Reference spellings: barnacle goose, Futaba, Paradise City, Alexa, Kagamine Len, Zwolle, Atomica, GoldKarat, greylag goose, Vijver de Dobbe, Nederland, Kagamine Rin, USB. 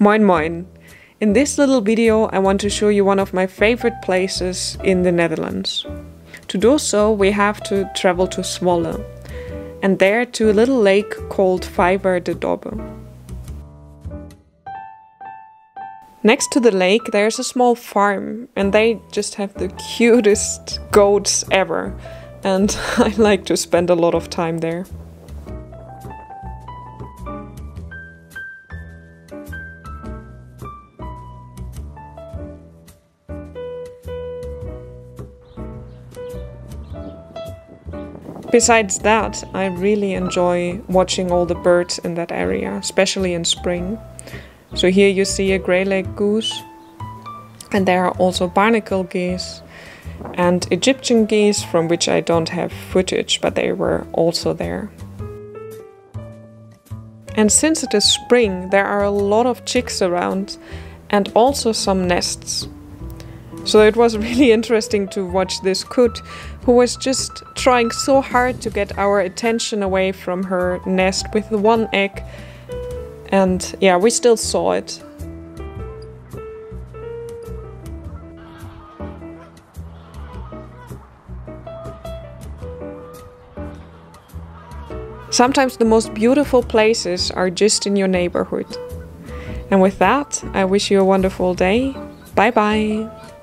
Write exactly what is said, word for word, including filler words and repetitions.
Moin moin! In this little video I want to show you one of my favorite places in the Netherlands. To do so we have to travel to Zwolle and there to a little lake called Vijver de Dobbe. Next to the lake there's a small farm and they just have the cutest goats ever and I like to spend a lot of time there. Besides that, I really enjoy watching all the birds in that area, especially in spring. So here you see a grey leg goose, and there are also barnacle geese and Egyptian geese, from which I don't have footage, but they were also there. And since it is spring, there are a lot of chicks around and also some nests. So it was really interesting to watch this coot, who was just trying so hard to get our attention away from her nest with the one egg. And yeah, we still saw it. Sometimes the most beautiful places are just in your neighborhood. And with that, I wish you a wonderful day. Bye bye!